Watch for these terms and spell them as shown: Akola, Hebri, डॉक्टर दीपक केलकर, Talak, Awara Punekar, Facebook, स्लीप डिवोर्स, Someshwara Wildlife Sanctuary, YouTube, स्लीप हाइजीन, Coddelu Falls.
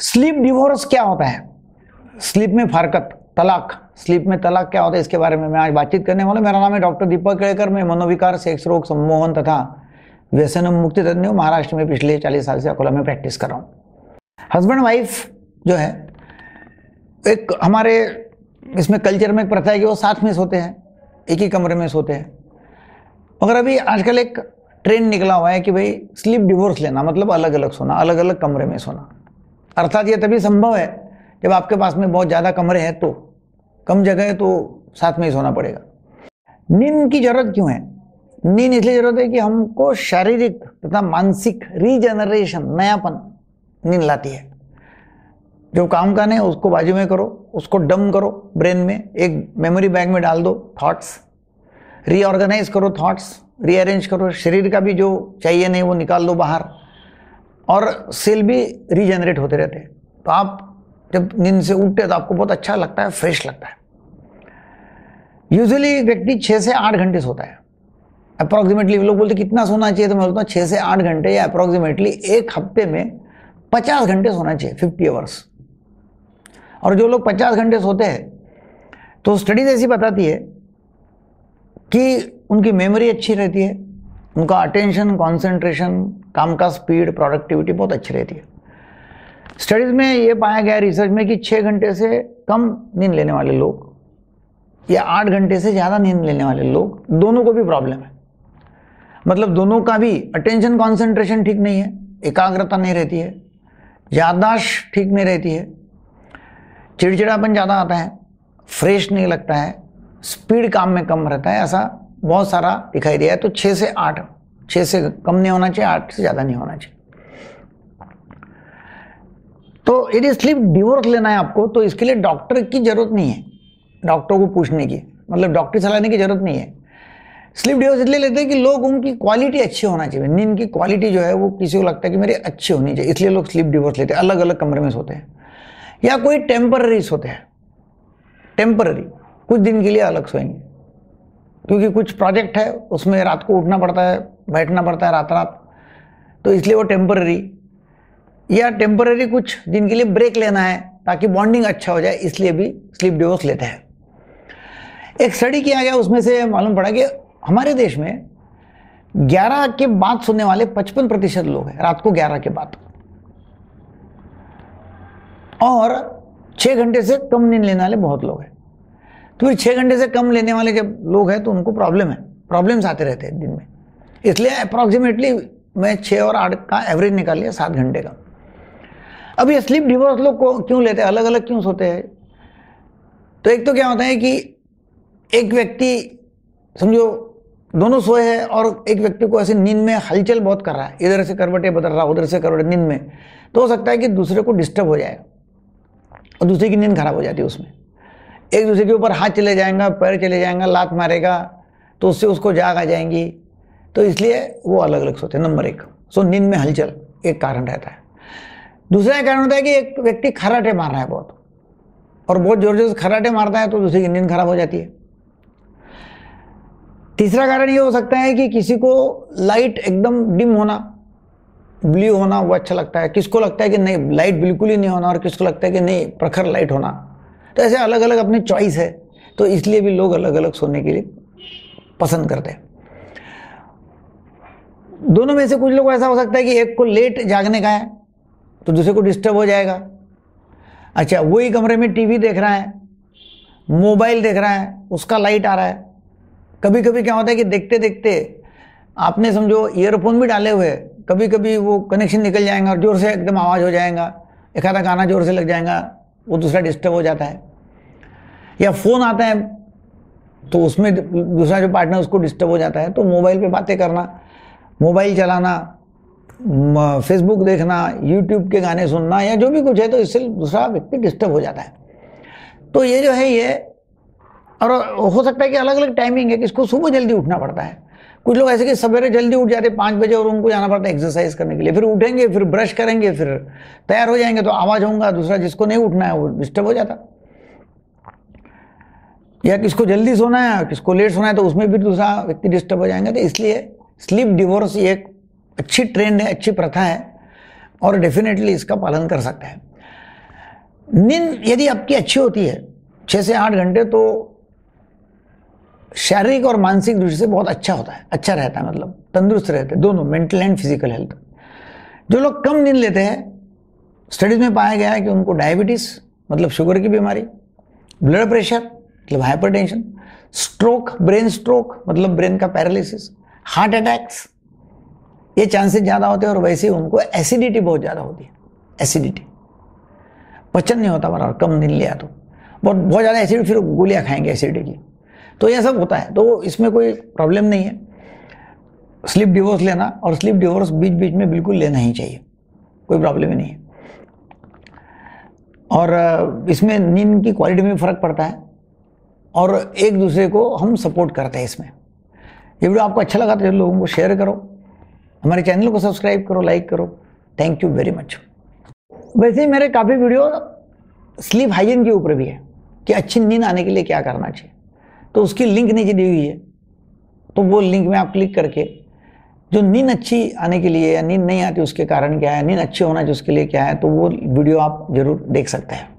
स्लीप डिवोर्स क्या होता है? स्लीप में फारकत, तलाक, स्लीप में तलाक क्या होता है, इसके बारे में मैं आज बातचीत करने वाला हूँ। मेरा नाम है डॉक्टर दीपक केलकर। मैं मनोविकार, सेक्स रोग, सम्मोहन तथा व्यसन मुक्ति तज्ञ हूँ। महाराष्ट्र में पिछले 40 साल से अकोला में प्रैक्टिस कर रहा हूँ। हस्बैंड वाइफ जो है, एक हमारे इसमें कल्चर में एक प्रथा है कि वो साथ में सोते हैं, एक ही कमरे में सोते हैं। मगर अभी आजकल एक ट्रेंड निकला हुआ है कि भाई स्लीप डिवोर्स लेना, मतलब अलग अलग सोना, अलग अलग कमरे में सोना। अर्थात ये तभी संभव है जब आपके पास में बहुत ज़्यादा कमरे हैं, तो कम जगह है तो साथ में ही सोना पड़ेगा। नींद की जरूरत क्यों है? नींद इसलिए जरूरत है कि हमको शारीरिक तथा मानसिक रीजनरेशन, नयापन नींद लाती है। जो काम का नहीं उसको बाजू में करो, उसको डम करो ब्रेन में, एक मेमोरी बैंक में डाल दो थॉट्स, रीऑर्गेनाइज करो थॉट्स, रीअरेंज करो। शरीर का भी जो चाहिए नहीं वो निकाल दो बाहर, और सेल भी रीजनरेट होते रहते हैं। तो आप जब नींद से उठते हैं तो आपको बहुत अच्छा लगता है, फ्रेश लगता है। यूजुअली व्यक्ति 6 से 8 घंटे सोता है अप्रॉक्सीमेटली। लोग बोलते कितना सोना चाहिए, तो मैं बोलता हूँ 6 से 8 घंटे या अप्रॉक्सीमेटली एक हफ्ते में 50 घंटे सोना चाहिए, 50 आवर्स। और जो लोग 50 घंटे सोते हैं तो स्टडीज ऐसी बताती है कि उनकी मेमोरी अच्छी रहती है, उनका अटेंशन, कंसंट्रेशन, काम का स्पीड, प्रोडक्टिविटी बहुत अच्छी रहती है। स्टडीज़ में ये पाया गया रिसर्च में कि 6 घंटे से कम नींद लेने वाले लोग या 8 घंटे से ज़्यादा नींद लेने वाले लोग, दोनों को भी प्रॉब्लम है। मतलब दोनों का भी अटेंशन कंसंट्रेशन ठीक नहीं है, एकाग्रता नहीं रहती है, याददाश्त ठीक नहीं रहती है, चिड़चिड़ापन ज़्यादा आता है, फ्रेश नहीं लगता है, स्पीड काम में कम रहता है। ऐसा बहुत सारा दिखाई दिया है। तो 6 से 8, 6 से कम नहीं होना चाहिए, 8 से ज़्यादा नहीं होना चाहिए। तो यदि स्लीप डिवोर्स लेना है आपको, तो इसके लिए डॉक्टर की ज़रूरत नहीं है, डॉक्टर को पूछने की, मतलब डॉक्टर सलाहने की ज़रूरत नहीं है। स्लीप डिवोर्स इसलिए लेते हैं कि लोग, उनकी क्वालिटी अच्छी होना चाहिए, नींद की क्वालिटी जो है वो किसी को लगता है कि मेरी अच्छी होनी चाहिए, इसलिए लोग स्लीप डिवोर्स लेते हैं। अलग अलग कमरे में सोते हैं या कोई टेम्पररी सोते हैं, टेम्पररी कुछ दिन के लिए अलग सोएंगे, क्योंकि कुछ प्रोजेक्ट है उसमें रात को उठना पड़ता है, बैठना पड़ता है रात, तो इसलिए वो टेम्पररी, या टेम्पररी कुछ दिन के लिए ब्रेक लेना है ताकि बॉन्डिंग अच्छा हो जाए, इसलिए भी स्लीप डिवोर्स लेते हैं। एक स्टडी किया गया, उसमें से मालूम पड़ा कि हमारे देश में 11 के बाद सोने वाले 55% लोग हैं, रात को 11 के बाद, और 6 घंटे से कम नींद लेने वाले बहुत लोग हैं। तो फिर 6 घंटे से कम लेने वाले जब लोग हैं तो उनको प्रॉब्लम है, प्रॉब्लम्स आते रहते हैं दिन में। इसलिए अप्रॉक्सीमेटली मैं 6 और 8 का एवरेज निकाल लिया, 7 घंटे का। अब ये स्लीप डिवोर्स लोग को क्यों लेते हैं, अलग अलग क्यों सोते हैं? तो एक तो क्या होता है कि एक व्यक्ति, समझो दोनों सोए हैं और एक व्यक्ति को ऐसे नींद में हलचल बहुत कर रहा है, इधर से करवटें बदल रहा है, उधर से करवटें नींद में, तो हो सकता है कि दूसरे को डिस्टर्ब हो जाएगा और दूसरे की नींद खराब हो जाती है। उसमें एक दूसरे के ऊपर हाथ चले जाएगा, पैर चले जाएगा, लात मारेगा तो उससे उसको जाग आ जाएंगी, तो इसलिए वो अलग अलग सोते हैं। नंबर 1, सो नींद में हलचल एक कारण रहता है। दूसरा कारण होता है कि एक व्यक्ति खराटे मार रहा है बहुत, और बहुत जोर जोर से खराटे मारता है तो दूसरे की नींद खराब हो जाती है। तीसरा कारण ये हो सकता है कि किसी को लाइट एकदम डिम होना, ब्लू होना वो अच्छा लगता है, किसको लगता है कि नहीं लाइट बिल्कुल ही नहीं होना, और किसको लगता है कि नहीं प्रखर लाइट होना। तो ऐसे अलग अलग अपनी चॉइस है, तो इसलिए भी लोग अलग अलग सोने के लिए पसंद करते हैं। दोनों में से कुछ लोग, ऐसा हो सकता है कि एक को लेट जागने का है तो दूसरे को डिस्टर्ब हो जाएगा। अच्छा, वही कमरे में टीवी देख रहा है, मोबाइल देख रहा है, उसका लाइट आ रहा है। कभी कभी क्या होता है कि देखते देखते आपने समझो ईयरफोन भी डाले हुए, कभी कभी वो कनेक्शन निकल जाएगा और जोर से एकदम आवाज़ हो जाएगा, एक आधा गाना जोर से लग जाएगा, वो दूसरा डिस्टर्ब हो जाता है। या फ़ोन आता है तो उसमें दूसरा जो पार्टनर उसको डिस्टर्ब हो जाता है। तो मोबाइल पे बातें करना, मोबाइल चलाना, फेसबुक देखना, यूट्यूब के गाने सुनना, या जो भी कुछ है, तो इससे दूसरा व्यक्ति डिस्टर्ब हो जाता है। तो ये जो है ये, और हो सकता है कि अलग अलग टाइमिंग है, किसको सुबह जल्दी उठना पड़ता है। कुछ लोग ऐसे कि सवेरे जल्दी उठ जाते हैं 5 बजे, और उनको जाना पड़ता है एक्सरसाइज करने के लिए, फिर उठेंगे, फिर ब्रश करेंगे, फिर तैयार हो जाएंगे, तो आवाज़ होगा, दूसरा जिसको नहीं उठना है वो डिस्टर्ब हो जाता। या किसको जल्दी सोना है, किसको लेट सोना है, तो उसमें भी दूसरा व्यक्ति डिस्टर्ब हो जाएगा। तो इसलिए स्लीप डिवोर्स ये एक अच्छी ट्रेंड है, अच्छी प्रथा है, और डेफिनेटली इसका पालन कर सकता है। नींद यदि आपकी अच्छी होती है 6 से 8 घंटे तो शारीरिक और मानसिक दृष्टि से बहुत अच्छा होता है, अच्छा रहता है, मतलब तंदुरुस्त रहते हैं दोनों, मेंटल एंड फिजिकल हेल्थ। जो लोग कम नींद लेते हैं स्टडीज में पाया गया है कि उनको डायबिटीज़ मतलब शुगर की बीमारी, ब्लड प्रेशर मतलब हाइपरटेंशन, स्ट्रोक, ब्रेन स्ट्रोक मतलब ब्रेन का पैरालिसिस, हार्ट अटैक्स ये चांसेस ज़्यादा होते हैं। और वैसे ही उनको एसिडिटी बहुत ज़्यादा होती है, एसिडिटी पचन नहीं होता हमारा, कम नींद लिया तो बहुत ज़्यादा एसिड, फिर गोलियाँ खाएंगे एसिडिटी की, तो यह सब होता है। तो इसमें कोई प्रॉब्लम नहीं है स्लीप डिवोर्स लेना, और स्लीप डिवोर्स बीच बीच में बिल्कुल लेना ही चाहिए, कोई प्रॉब्लम ही नहीं है। और इसमें नींद की क्वालिटी में भी फ़र्क पड़ता है और एक दूसरे को हम सपोर्ट करते हैं इसमें। ये वीडियो आपको अच्छा लगा तो लोगों को शेयर करो, हमारे चैनल को सब्सक्राइब करो, लाइक करो। Thank you very much. वैसे ही मेरे काफ़ी वीडियो स्लीप हाइजीन के ऊपर भी है कि अच्छी नींद आने के लिए क्या करना चाहिए, तो उसकी लिंक नीचे दी हुई है, तो वो लिंक में आप क्लिक करके जो नींद अच्छी आने के लिए या नींद नहीं आती उसके कारण क्या है, नींद अच्छी होना चाहिए उसके लिए क्या है, तो वो वीडियो आप ज़रूर देख सकते हैं।